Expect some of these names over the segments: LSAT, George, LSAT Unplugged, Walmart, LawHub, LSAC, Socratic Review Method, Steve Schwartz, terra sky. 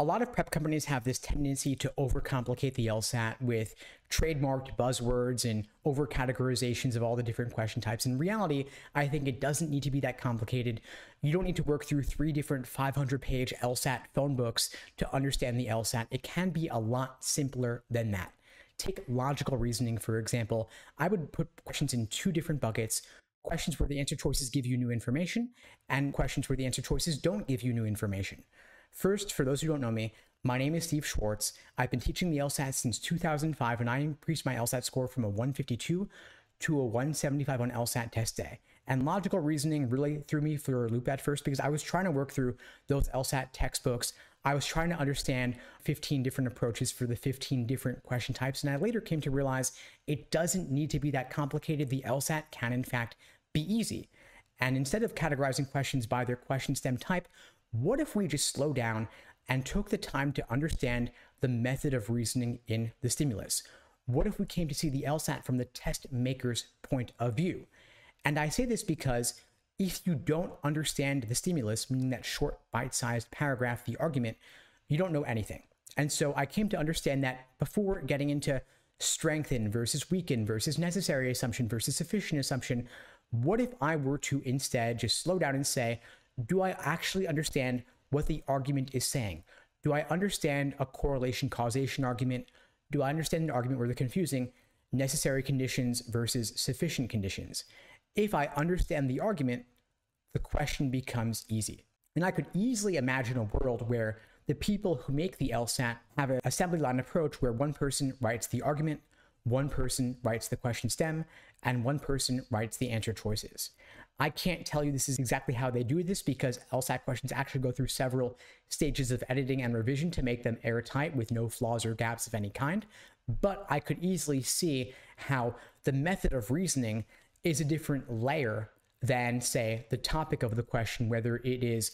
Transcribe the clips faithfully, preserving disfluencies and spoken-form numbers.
a lot of prep companies have this tendency to overcomplicate the LSAT with trademarked buzzwords and over-categorizations of all the different question types. In reality, I think it doesn't need to be that complicated. You don't need to work through three different five hundred page LSAT phone books to understand the LSAT. It can be a lot simpler than that. Take logical reasoning, for example. I would put questions in two different buckets. Questions where the answer choices give you new information, and questions where the answer choices don't give you new information. First, for those who don't know me, my name is Steve Schwartz. I've been teaching the LSAT since two thousand five, and I increased my LSAT score from a one fifty-two to a one seventy-five on LSAT test day. And logical reasoning really threw me for a loop at first because I was trying to work through those LSAT textbooks. I was trying to understand fifteen different approaches for the fifteen different question types. And I later came to realize it doesn't need to be that complicated. The LSAT can, in fact, be easy. And instead of categorizing questions by their question stem type, what if we just slow down and took the time to understand the method of reasoning in the stimulus? What if we came to see the LSAT from the test maker's point of view? And I say this because if you don't understand the stimulus, meaning that short bite-sized paragraph, the argument, you don't know anything. And so I came to understand that before getting into strengthen versus weaken versus necessary assumption versus sufficient assumption, what if I were to instead just slow down and say, do I actually understand what the argument is saying? Do I understand a correlation causation argument? Do I understand an argument where they're confusing necessary conditions versus sufficient conditions? If I understand the argument, the question becomes easy. And I could easily imagine a world where the people who make the LSAT have an assembly line approach where one person writes the argument, one person writes the question stem, and one person writes the answer choices. I can't tell you this is exactly how they do this because LSAT questions actually go through several stages of editing and revision to make them airtight with no flaws or gaps of any kind. But I could easily see how the method of reasoning is a different layer than, say, the topic of the question, whether it is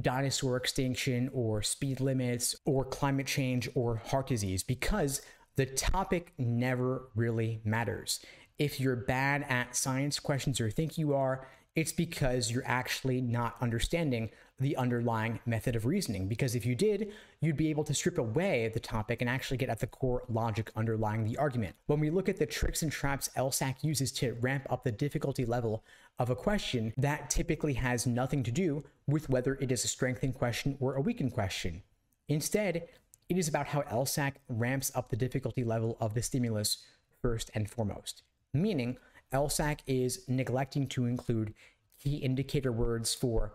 dinosaur extinction or speed limits or climate change or heart disease, because the topic never really matters. If you're bad at science questions or think you are, it's because you're actually not understanding the underlying method of reasoning. Because if you did, you'd be able to strip away the topic and actually get at the core logic underlying the argument. When we look at the tricks and traps LSAC uses to ramp up the difficulty level of a question, that typically has nothing to do with whether it is a strengthened question or a weakened question. Instead, it is about how LSAC ramps up the difficulty level of the stimulus first and foremost. Meaning, LSAC is neglecting to include key indicator words for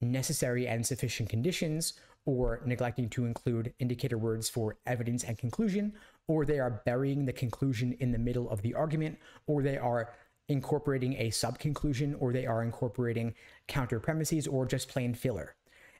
necessary and sufficient conditions, or neglecting to include indicator words for evidence and conclusion, or they are burying the conclusion in the middle of the argument, or they are incorporating a sub-conclusion, or they are incorporating counter-premises, or just plain filler.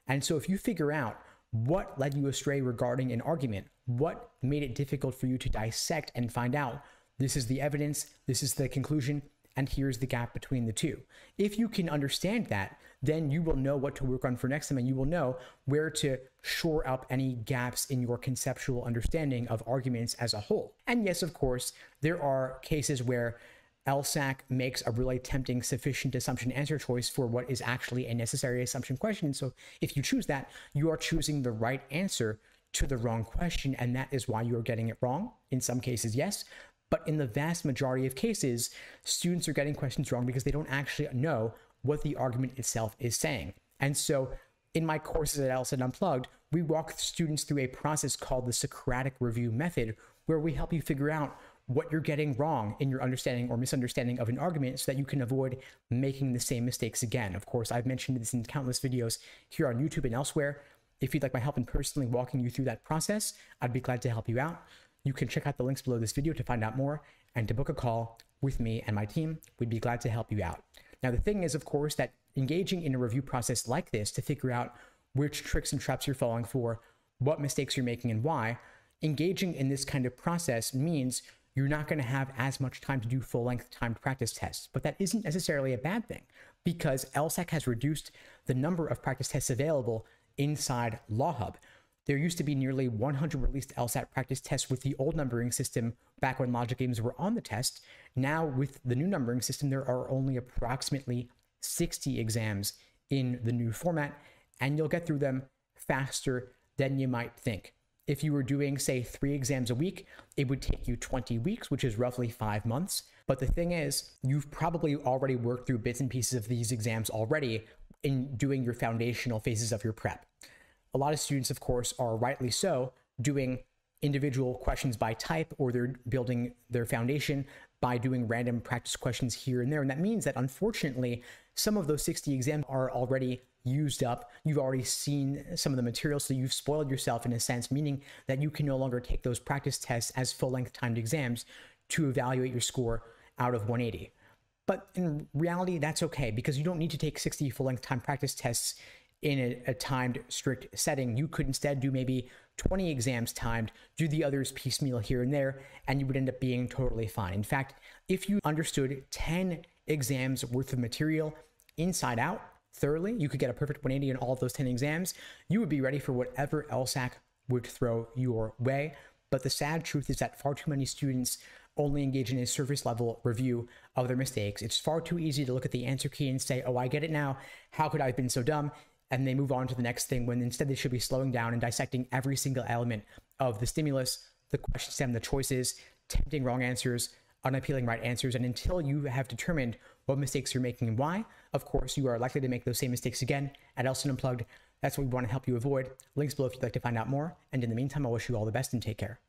And so if you figure out what led you astray regarding an argument, what made it difficult for you to dissect and find out, this is the evidence, this is the conclusion, and here's the gap between the two. If you can understand that, then you will know what to work on for next time, and you will know where to shore up any gaps in your conceptual understanding of arguments as a whole. And yes, of course, there are cases where LSAC makes a really tempting sufficient assumption answer choice for what is actually a necessary assumption question. So if you choose that, you are choosing the right answer to the wrong question, and that is why you are getting it wrong. In some cases, yes. But in the vast majority of cases, students are getting questions wrong because they don't actually know what the argument itself is saying. And so in my courses at LSAT Unplugged, we walk students through a process called the Socratic Review Method, where we help you figure out what you're getting wrong in your understanding or misunderstanding of an argument so that you can avoid making the same mistakes again. Of course, I've mentioned this in countless videos here on YouTube and elsewhere. If you'd like my help in personally walking you through that process, I'd be glad to help you out. You can check out the links below this video to find out more and to book a call with me and my team. We'd be glad to help you out. Now, the thing is, of course, that engaging in a review process like this to figure out which tricks and traps you're falling for, what mistakes you're making and why, engaging in this kind of process means you're not going to have as much time to do full-length timed practice tests. But that isn't necessarily a bad thing because LSAC has reduced the number of practice tests available inside LawHub. There used to be nearly one hundred released LSAT practice tests with the old numbering system back when logic games were on the test. Now, with the new numbering system, there are only approximately sixty exams in the new format, and you'll get through them faster than you might think. If you were doing, say, three exams a week, it would take you twenty weeks, which is roughly five months. But the thing is, you've probably already worked through bits and pieces of these exams already in doing your foundational phases of your prep. A lot of students, of course, are rightly so, doing individual questions by type, or they're building their foundation by doing random practice questions here and there. And that means that, unfortunately, some of those sixty exams are already used up. You've already seen some of the material, so you've spoiled yourself in a sense, meaning that you can no longer take those practice tests as full-length timed exams to evaluate your score out of one eighty. But in reality, that's okay, because you don't need to take sixty full-length timed practice tests in a, a timed strict setting. You could instead do maybe twenty exams timed, do the others piecemeal here and there, and you would end up being totally fine. In fact, if you understood ten exams worth of material inside out thoroughly, you could get a perfect one eighty in all of those ten exams. You would be ready for whatever L SAC would throw your way. But the sad truth is that far too many students only engage in a surface level review of their mistakes. It's far too easy to look at the answer key and say, oh, I get it now. How could I have been so dumb? And they move on to the next thing, when instead they should be slowing down and dissecting every single element of the stimulus, the question stem, the choices, tempting wrong answers, unappealing right answers. And until you have determined what mistakes you're making and why, of course, you are likely to make those same mistakes again at L SAT Unplugged. That's what we want to help you avoid. Links below if you'd like to find out more. And in the meantime, I wish you all the best and take care.